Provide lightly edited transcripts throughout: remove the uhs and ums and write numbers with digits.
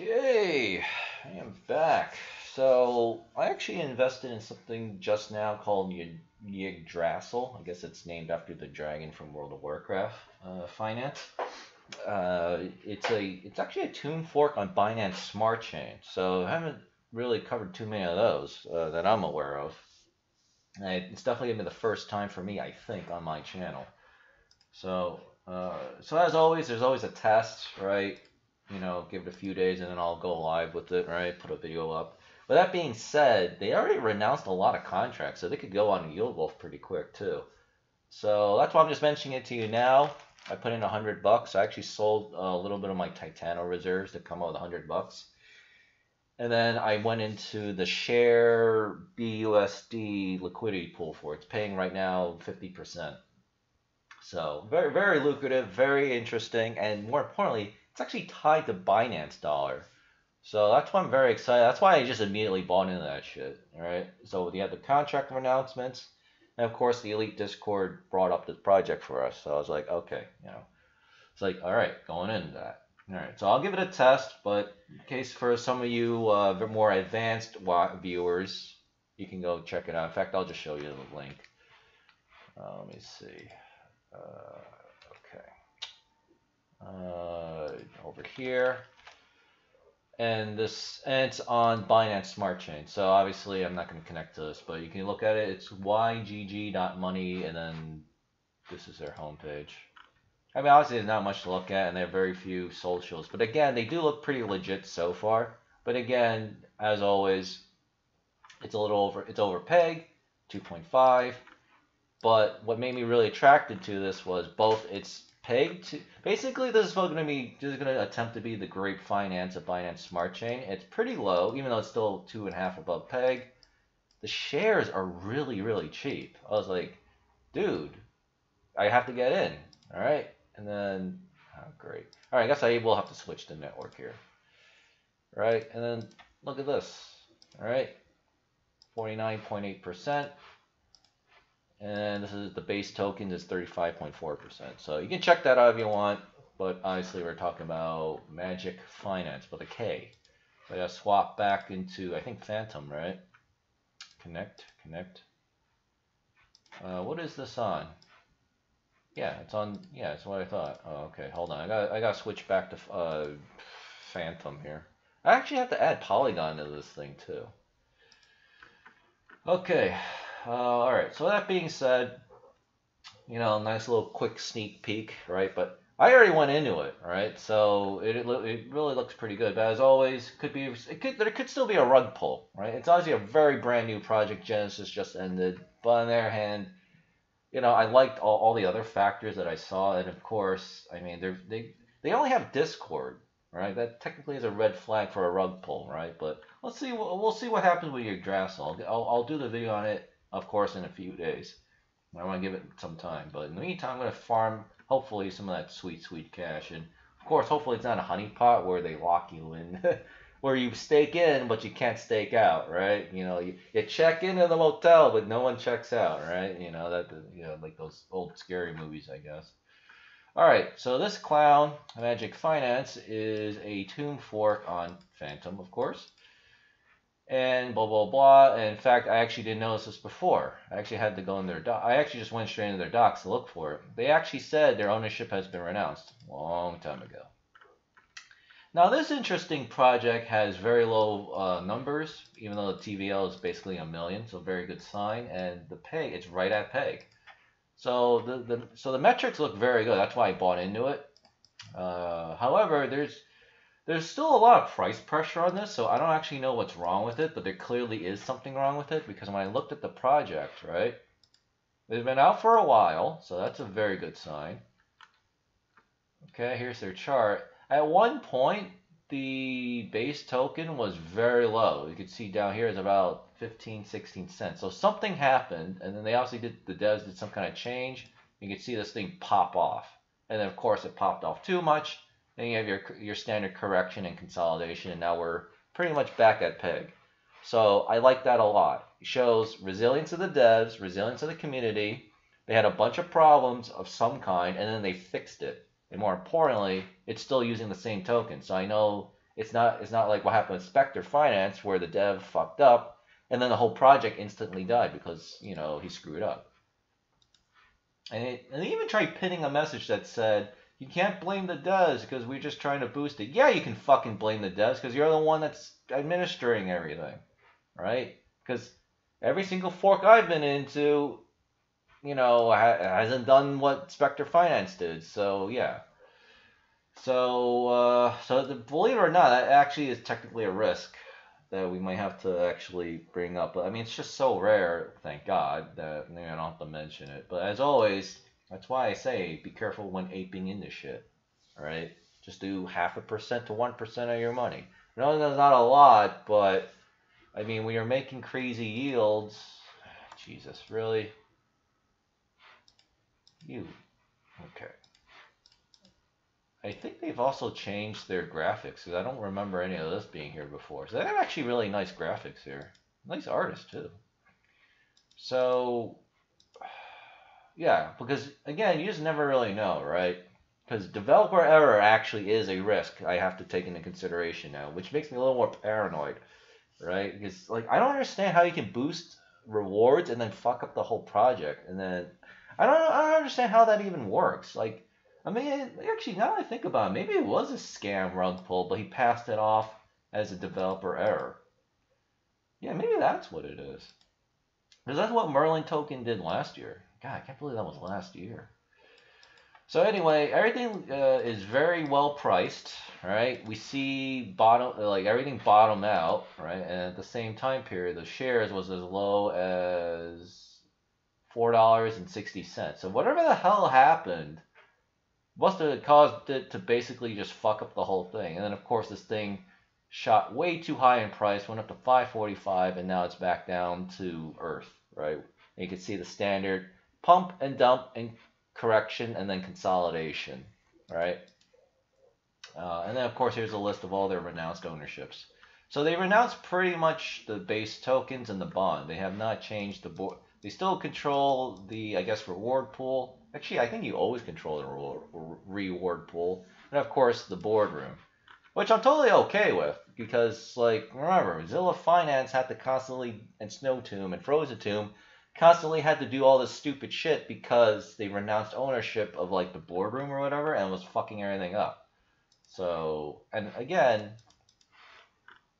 Okay, I am back. So I actually invested in something just now called Yggdrasil. I guess it's named after the dragon from World of Warcraft Finance. It's actually a Tomb fork on Binance Smart Chain. So I haven't really covered too many of those that I'm aware of. It's definitely going to be the first time for me, I think, on my channel. So, as always, there's always a test, right? You know, give it a few days and then I'll go live with it, right? Put a video up. But that being said, they already renounced a lot of contracts, so they could go on Yield Wolf pretty quick too. So that's why I'm just mentioning it to you now. I put in $100. I actually sold a little bit of my Titano reserves to come out with $100. And then I went into the share BUSD liquidity pool for it. It's paying right now 50%. So very, very lucrative, very interesting, and more importantly, it's actually tied to Binance dollar. So that's why I'm very excited. That's why I just immediately bought into that shit. All right. So you have the contract announcements, and of course the Elite Discord brought up this project for us. So I was like, okay, you know, it's like, all right, going into that. All right. So I'll give it a test, but in case for some of you more advanced viewers, you can go check it out. In fact, I'll just show you the link. Let me see. Over here, and it's on Binance Smart Chain, so obviously I'm not going to connect to this, but you can look at it. It's ygg.money, and then this is their homepage. I mean, obviously there's not much to look at, and they have very few socials, but again, they do look pretty legit so far. But again, as always, it's a little over, it's over peg 2.5, but what made me really attracted to this was both its peg to, basically this is going to be, this is going to attempt to be the great finance of Binance Smart Chain. It's pretty low, even though it's still 2.5 above peg. The shares are really, really cheap. I was like, dude, I have to get in. All right. And then, oh, great. All right. I guess I will have to switch to network here. All right. And then look at this. All right. 49.8%. And this is the base token is 35.4%. So you can check that out if you want, but obviously we're talking about Magik Finance with a K. So I gotta swap back into, I think, Phantom, right? Connect. What is this on? Yeah, it's on. Yeah, that's what I thought. Oh, okay. Hold on. I gotta switch back to Phantom here. I actually have to add Polygon to this thing too. Okay. All right, so that being said, you know, nice little quick sneak peek, right? But I already went into it, right? So it really looks pretty good. But as always, there could still be a rug pull, right? It's obviously a very brand new project. Genesis just ended, but on the other hand, you know, I liked all the other factors that I saw, and of course, I mean, they only have Discord, right? That technically is a red flag for a rug pull, right? But let's see, we'll see what happens with Yggdrasil. I'll do the video on it, of course, in a few days. I want to give it some time, but in the meantime, I'm going to farm, hopefully, some of that sweet, sweet cash. And of course, hopefully, it's not a honeypot where they lock you in, where you stake in, but you can't stake out, right? You know, you check into the motel, but no one checks out, right? You know, that, you know, like those old scary movies, I guess. All right, so this clown, Magik Finance, is a Tomb fork on Phantom, of course. And blah, blah, blah. And in fact, I actually didn't notice this before. I actually had to go in their doc. I actually just went straight into their docs to look for it. They actually said their ownership has been renounced a long time ago. Now, this interesting project has very low numbers, even though the TVL is basically 1 million. So very good sign. And the peg, it's right at peg. So the metrics look very good. That's why I bought into it. However, there's still a lot of price pressure on this, so I don't actually know what's wrong with it, but there clearly is something wrong with it, because when I looked at the project, right, they've been out for a while, so that's a very good sign. Okay, here's their chart. At one point, the base token was very low. You can see down here is about 15, 16 cents. So something happened, and then they obviously did, the devs did some kind of change. You can see this thing pop off. And then, of course, it popped off too much. Then you have your standard correction and consolidation, and now we're pretty much back at peg. So I like that a lot. It shows resilience of the devs, resilience of the community. They had a bunch of problems of some kind, and then they fixed it. And more importantly, it's still using the same token. So I know It's not like what happened with Spectre Finance, where the dev fucked up and then the whole project instantly died because, you know, he screwed up. And they even tried pinning a message that said, you can't blame the devs because we're just trying to boost it. Yeah, you can fucking blame the devs because you're the one that's administering everything, right? Because every single fork I've been into, you know, hasn't done what Spectre Finance did. So, yeah. So believe it or not, that actually is technically a risk that we might have to actually bring up. But, I mean, it's just so rare, thank God, that I don't have to mention it. But as always, that's why I say be careful when aping into shit, all right? Just do 0.5% to 1% of your money. I know that's not a lot, but, I mean, when you're making crazy yields, Jesus, really? You, okay. I think they've also changed their graphics, because I don't remember any of this being here before. So they have actually really nice graphics here. Nice artists, too. So, yeah, because, again, you just never really know, right? Because developer error actually is a risk I have to take into consideration now, which makes me a little more paranoid, right? Because, like, I don't understand how you can boost rewards and then fuck up the whole project. And then, I don't understand how that even works. Like, I mean, actually, now that I think about it, maybe it was a scam rug pull, but he passed it off as a developer error. Yeah, maybe that's what it is. Because that's what Merlin Token did last year. God, I can't believe that was last year. So anyway, everything is very well priced, right? We see everything bottom out, right? And at the same time period, the shares was as low as $4.60. So whatever the hell happened must have caused it to basically just fuck up the whole thing. And then, of course, this thing shot way too high in price, went up to $5.45, and now it's back down to earth, right? And you can see the standard pump and dump and correction and then consolidation, right? And then, of course, here's a list of all their renounced ownerships. So they renounced pretty much the base tokens and the bond. They have not changed the board. They still control the, I guess, reward pool. Actually, I think you always control the reward pool. And, of course, the boardroom, which I'm totally okay with because, like, remember, Zilla Finance had to constantly, and Snow Tomb and Frozen Tomb, constantly had to do all this stupid shit because they renounced ownership of, like, the boardroom or whatever and was fucking everything up. So, and again,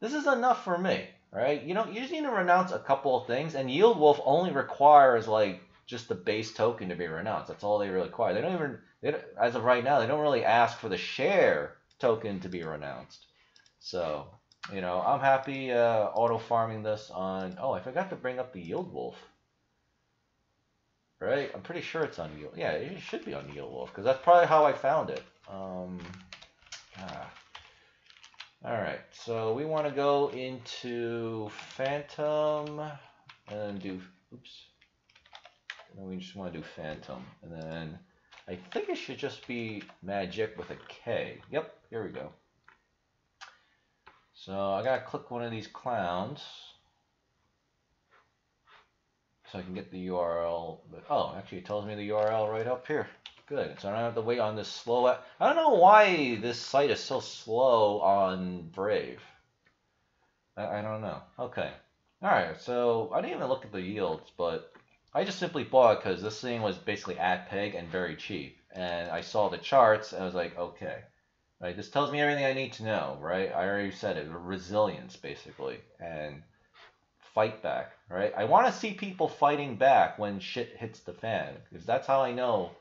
this is enough for me, right? You just need to renounce a couple of things, and Yield Wolf only requires, like, just the base token to be renounced. That's all they really require. They don't, as of right now, they don't really ask for the share token to be renounced. So, you know, I'm happy auto farming this on. Oh, I forgot to bring up the Yield Wolf. Right? I'm pretty sure it's on Yield. Yeah, it should be on Yield Wolf because that's probably how I found it. All right. So we want to go into Phantom and do. Oops. And we just want to do Phantom. And then I think it should just be Magik with a K. Yep, here we go. So I gotta click one of these clowns so I can get the URL. Oh, actually it tells me the URL right up here. Good. So I don't have to wait on this slow app. I don't know why this site is so slow on Brave. I don't know. Okay. Alright, so I didn't even look at the yields, but I just simply bought it because this thing was basically at peg and very cheap. And I saw the charts and I was like, okay. Right, this tells me everything I need to know, right? I already said it. Resilience, basically. And fight back, right? I want to see people fighting back when shit hits the fan. Because that's how I know,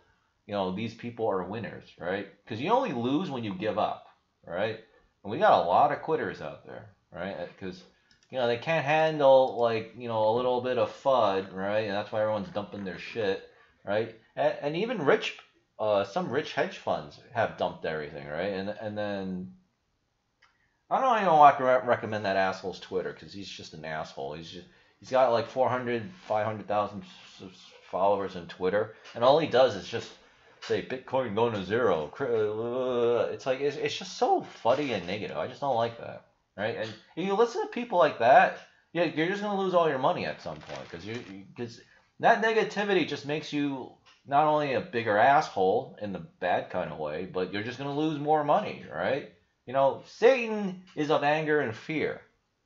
you know, these people are winners, right? Because you only lose when you give up, right? And we got a lot of quitters out there, right? Because, you know, they can't handle, like, you know, a little bit of FUD, right? And that's why everyone's dumping their shit, right? And even rich, some rich hedge funds have dumped everything, right? And then, I don't even want to recommend that asshole's Twitter because he's just an asshole. He's got like 400, 500,000 followers on Twitter. And all he does is just say, Bitcoin going to zero. It's like, it's just so fuddy and negative. I just don't like that. Right, and if you listen to people like that, you're just gonna lose all your money at some point because that negativity just makes you not only a bigger asshole in the bad kind of way, but you're just gonna lose more money, right? You know, Satan is of anger and fear.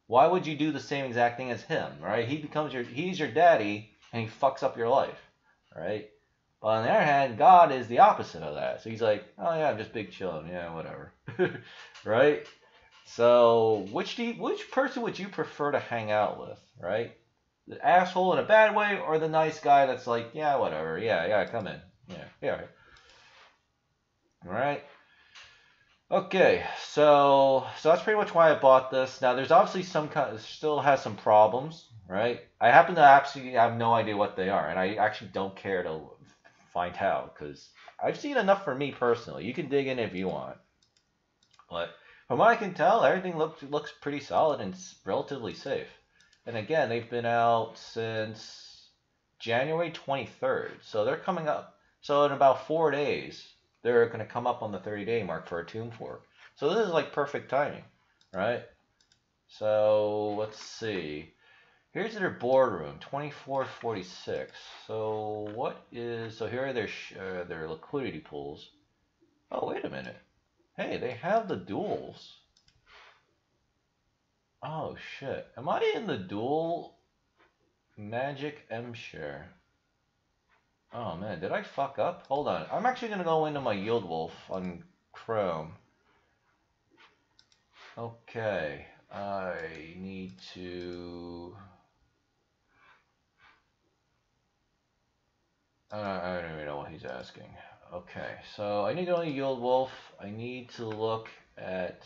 Why would you do the same exact thing as him, right? He becomes your, he's your daddy, and he fucks up your life, right? But on the other hand, God is the opposite of that. So he's like, oh yeah, I'm just big chillin', yeah, whatever, right? So which person would you prefer to hang out with, right? The asshole in a bad way, or the nice guy that's like, yeah, whatever, yeah, yeah, come in, yeah, yeah, all right. Okay, so that's pretty much why I bought this. Now, there's obviously some kind of, still has some problems, right? I happen to absolutely have no idea what they are, and I actually don't care to find out because I've seen enough for me personally. You can dig in if you want, but from what I can tell, everything looks pretty solid and relatively safe. And again, they've been out since January 23rd, so they're coming up. So in about 4 days. They're going to come up on the 30-day mark for a tomb fork. So this is like perfect timing, right? So let's see. Here's their boardroom, 2446. So what is? So here are their liquidity pools. Oh wait a minute. Hey, they have the duels. Oh shit. Am I in the duel Magik M share? Oh man, did I fuck up? Hold on. I'm actually going to go into my Yield Wolf on Chrome. Okay, I need to... I don't even know what he's asking. Okay, so I need to go into Yield Wolf. I need to look at...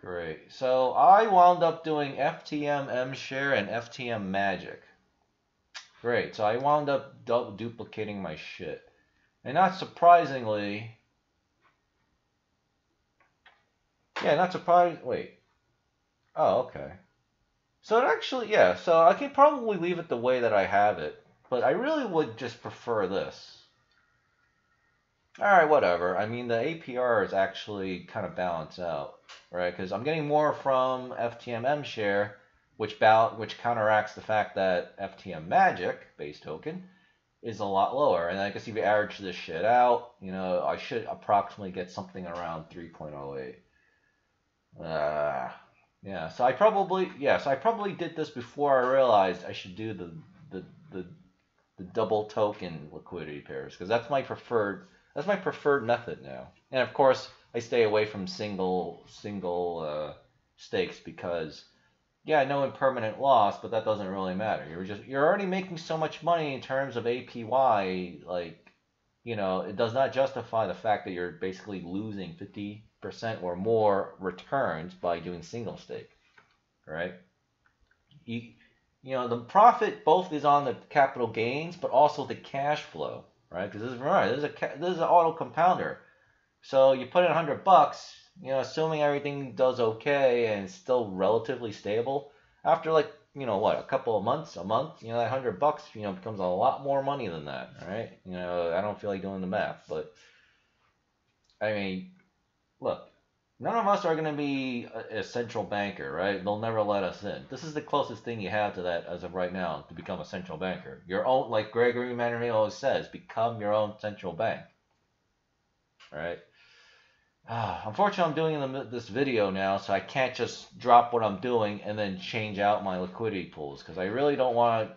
Great. So I wound up doing FTM MShare and FTM Magik. Great, so I wound up duplicating my shit. And not surprisingly... Yeah, not surprising... Wait. Oh, okay. So it actually... Yeah, so I could probably leave it the way that I have it. But I really would just prefer this. Alright, whatever. I mean, the APR is actually kind of balanced out. Right, because I'm getting more from FTM share, which counteracts the fact that FTM Magik base token is a lot lower. And I guess if you average this shit out, you know, I should approximately get something around 3.08. Yeah, so I probably did this before I realized I should do the double token liquidity pairs, because that's my preferred method now. And of course I stay away from single stakes because, yeah, no impermanent loss, but that doesn't really matter. You're already making so much money in terms of APY, like, you know, it does not justify the fact that you're basically losing 50% or more returns by doing single stake, right? You know, the profit both is on the capital gains, but also the cash flow, right? Because this is an auto compounder, so you put in $100. You know, assuming everything does okay and still relatively stable, after like, you know, what, a couple of months, a month, you know, that $100, you know, becomes a lot more money than that, right? You know, I don't feel like doing the math, but I mean, look, none of us are going to be a central banker, right? They'll never let us in. This is the closest thing you have to that as of right now, to become a central banker. Your own, like Gregory Mannarino always says, become your own central bank, right? Unfortunately, I'm doing this video now, so I can't just drop what I'm doing and then change out my liquidity pools, because I really don't want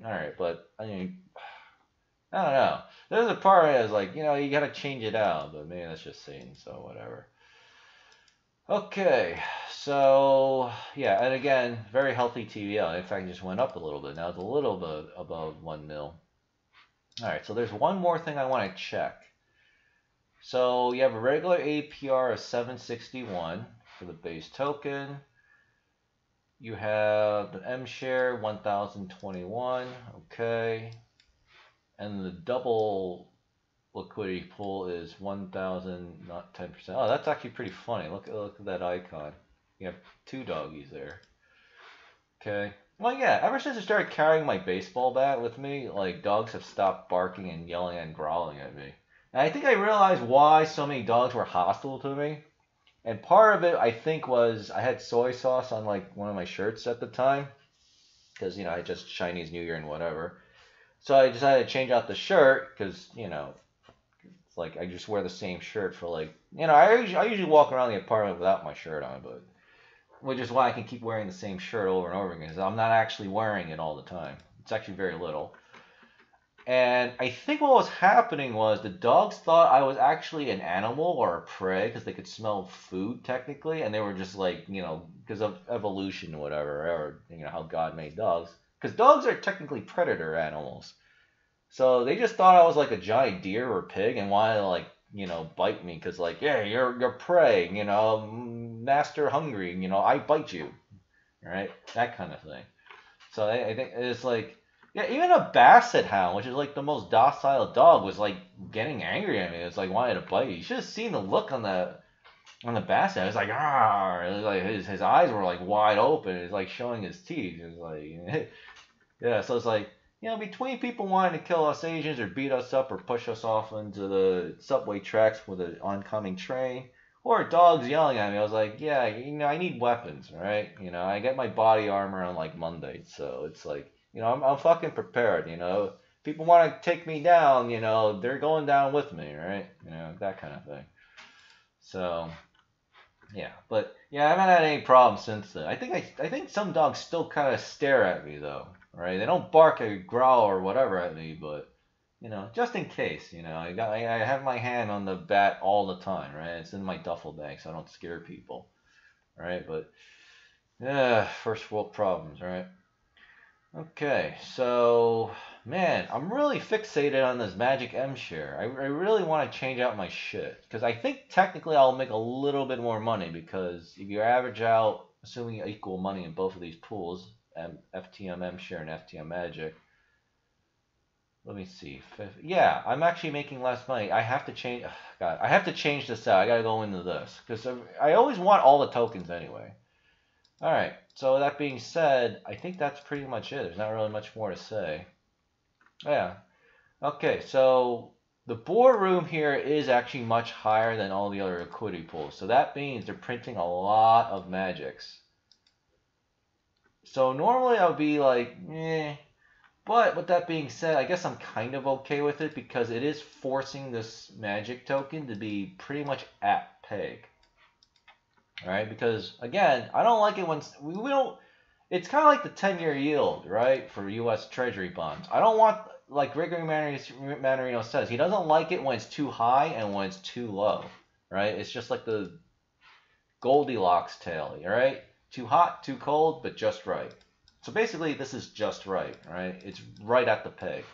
to... Alright, but, I mean, I don't know. There's a part where I was like, you know, you got to change it out, but maybe that's just Satan, so whatever. Okay, so, yeah, and again, very healthy TVL. In fact, it just went up a little bit. Now it's a little bit above 1 mil. Alright, so there's one more thing I want to check. So you have a regular APR of 761 for the base token. You have the M share 1021, okay. And the double liquidity pool is 1000, not 10%. Oh, that's actually pretty funny. Look at that icon. You have two doggies there. Okay. Well, yeah, ever since I started carrying my baseball bat with me, like, dogs have stopped barking and yelling and growling at me. And I think I realized why so many dogs were hostile to me. And part of it, I think, was I had soy sauce on, like, one of my shirts at the time. Because, you know, I just Chinese New Year and whatever. So I decided to change out the shirt because, you know, it's like I just wear the same shirt for like, you know, I usually walk around the apartment without my shirt on, but which is why I can keep wearing the same shirt over and over again, because I'm not actually wearing it all the time. It's actually very little. And I think what was happening was the dogs thought I was actually an animal or a prey, because they could smell food technically, and they were just like, you know, because of evolution or whatever, or you know how God made dogs, because dogs are technically predator animals. So they just thought I was like a giant deer or a pig and wanted to like, you know, bite me, because like, yeah, you're prey, you know, master hungry, you know, I bite you, right? That kind of thing. So I think it's like. Yeah, even a basset hound, which is like the most docile dog, was like getting angry at me. It's like wanted to bite you. You should have seen the look on the basset. It was like, ah, like his eyes were like wide open. It's like showing his teeth. It's like, yeah. So it's like, you know, between people wanting to kill us Asians or beat us up or push us off into the subway tracks with an oncoming train, or dogs yelling at me, I was like, yeah, you know, I need weapons, right? You know, I get my body armor on like Monday, so it's like. You know, I'm fucking prepared, you know. People want to take me down, you know, they're going down with me, right? You know, that kind of thing. So, yeah. But, yeah, I haven't had any problems since then. I think some dogs still kind of stare at me, though, right? They don't bark or growl or whatever at me, but, you know, just in case, you know. I have my hand on the bat all the time, right? It's in my duffel bag, so I don't scare people, right? But, yeah, first world problems, right? Okay, so, man, I'm really fixated on this Magik M share. I really want to change out my shit. Because I think technically I'll make a little bit more money. Because if you average out, assuming equal money in both of these pools, FTM M share and FTM Magik. Let me see. Yeah, I'm actually making less money. I have to change. Ugh, God, I have to change this out. I got to go into this. Because I always want all the tokens anyway. All right, so that being said, I think that's pretty much it. There's not really much more to say. Yeah. Okay, so the boardroom here is actually much higher than all the other liquidity pools. So that means they're printing a lot of Magics. So normally I would be like, eh. But with that being said, I guess I'm kind of okay with it because it is forcing this Magic token to be pretty much at peg. All right, because again, I don't like it when we don't. It's kind of like the 10-year yield, right, for U.S. Treasury bonds. I don't want, like Gregory Mannarino says, he doesn't like it when it's too high and when it's too low, right? It's just like the Goldilocks tale, right? Too hot, too cold, but just right. So basically, this is just right, right? It's right at the peg.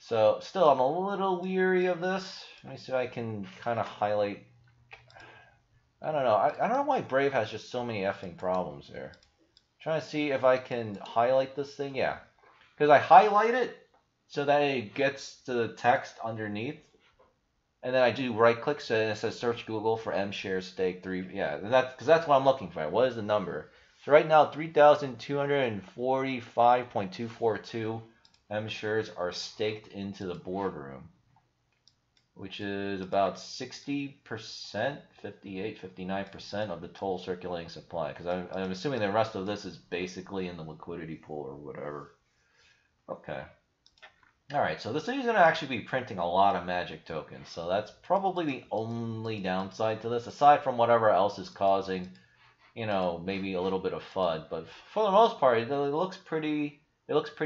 So still, I'm a little weary of this. Let me see if I can kind of highlight. I don't know. I don't know why Brave has just so many effing problems here. I'm trying to see if I can highlight this thing. Yeah. Because I highlight it so that it gets to the text underneath. And then I do right click so it says search Google for M share stake 3. Yeah. Because that's what I'm looking for. What is the number? So right now 3,245.242 M shares are staked into the boardroom. Which is about 60%, 58, 59% of the total circulating supply. Because I'm assuming the rest of this is basically in the liquidity pool or whatever. Okay. All right, so this thing is going to actually be printing a lot of Magic tokens. So that's probably the only downside to this, aside from whatever else is causing, you know, maybe a little bit of FUD. But for the most part, it looks pretty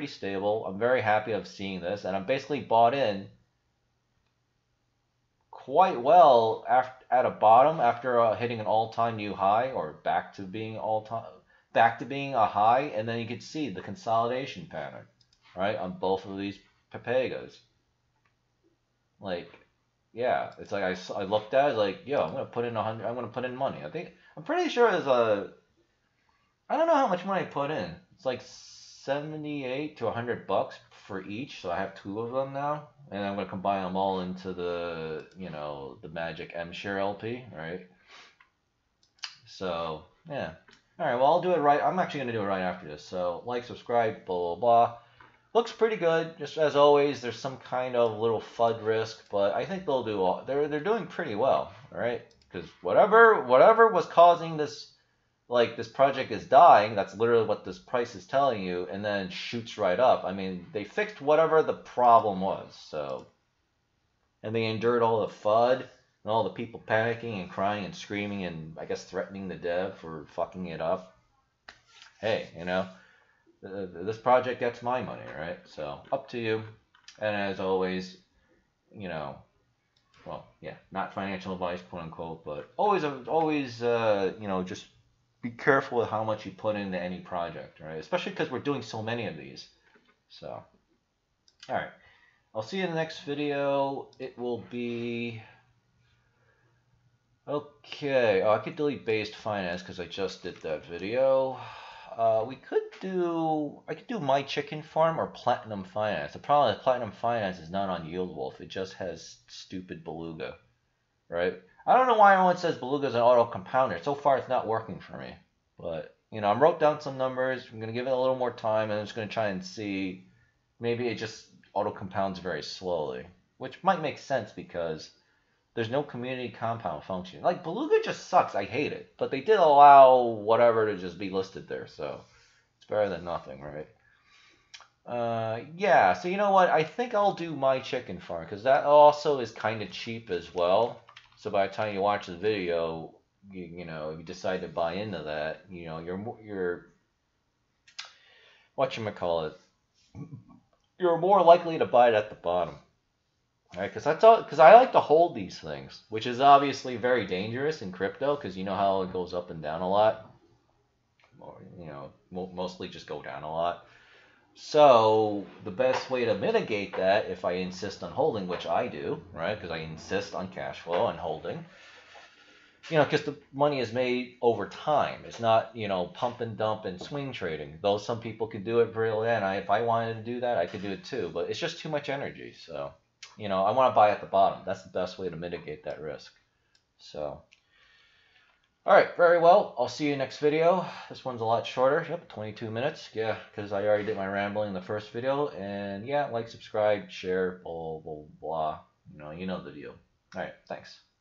stable. I'm very happy of seeing this, and I'm basically bought in. Quite well at a bottom after hitting an all-time new high or back to being a high, and then you can see the consolidation pattern, right, on both of these Pepegas. Like, yeah, it's like I looked at it like, yo, I'm gonna put in 100. I'm gonna put in money. I think I'm pretty sure there's a. I don't know how much money I put in. It's like $78 to $100 for each, so I have two of them now, and I'm gonna combine them all into the, you know, the Magic M share LP, right? So yeah, all right. Well, I'll do it right. I'm actually gonna do it right after this. So like, subscribe, blah blah blah. Looks pretty good. Just as always, there's some kind of little FUD risk, but I think they'll do all. They're doing pretty well, all right? Because whatever was causing this. Like, this project is dying, that's literally what this price is telling you, and then shoots right up. I mean, they fixed whatever the problem was, so and they endured all the FUD and all the people panicking and crying and screaming and I guess threatening the dev for fucking it up. Hey, you know, this project gets my money, right? So up to you. And as always, you know, well, yeah, not financial advice, quote unquote, but always, you know, just be careful with how much you put into any project, right? Especially because we're doing so many of these. So, all right, I'll see you in the next video. It will be okay. Oh, I could delete Based Finance because I just did that video. I could do My Chicken Farm or Platinum Finance. The problem is Platinum Finance is not on Yield Wolf. It just has stupid Beluga, right? I don't know why everyone says Beluga is an auto compounder. So far, it's not working for me. But you know, I wrote down some numbers. I'm gonna give it a little more time, and I'm just gonna try and see. Maybe it just auto compounds very slowly, which might make sense because there's no community compound function. Like Beluga just sucks. I hate it, but they did allow whatever to just be listed there, so it's better than nothing, right? Yeah. So you know what? I think I'll do My Chicken Farm because that also is kind of cheap as well. So by the time you watch the video, you know, you decide to buy into that, you know, you're whatchamacallit, you're more likely to buy it at the bottom, right? Because that's all. Because I like to hold these things, which is obviously very dangerous in crypto, because you know how it goes up and down a lot, or you know, mostly just go down a lot. So the best way to mitigate that, if I insist on holding, which I do, right, because I insist on cash flow and holding, you know, because the money is made over time. It's not, you know, pump and dump and swing trading, though some people could do it really. And if I wanted to do that, I could do it too, but it's just too much energy. So, you know, I want to buy at the bottom. That's the best way to mitigate that risk. So, all right, very well. I'll see you next video. This one's a lot shorter. Yep, 22 minutes. Yeah, because I already did my rambling in the first video. And yeah, like, subscribe, share, blah, blah, blah. You know the deal. All right, thanks.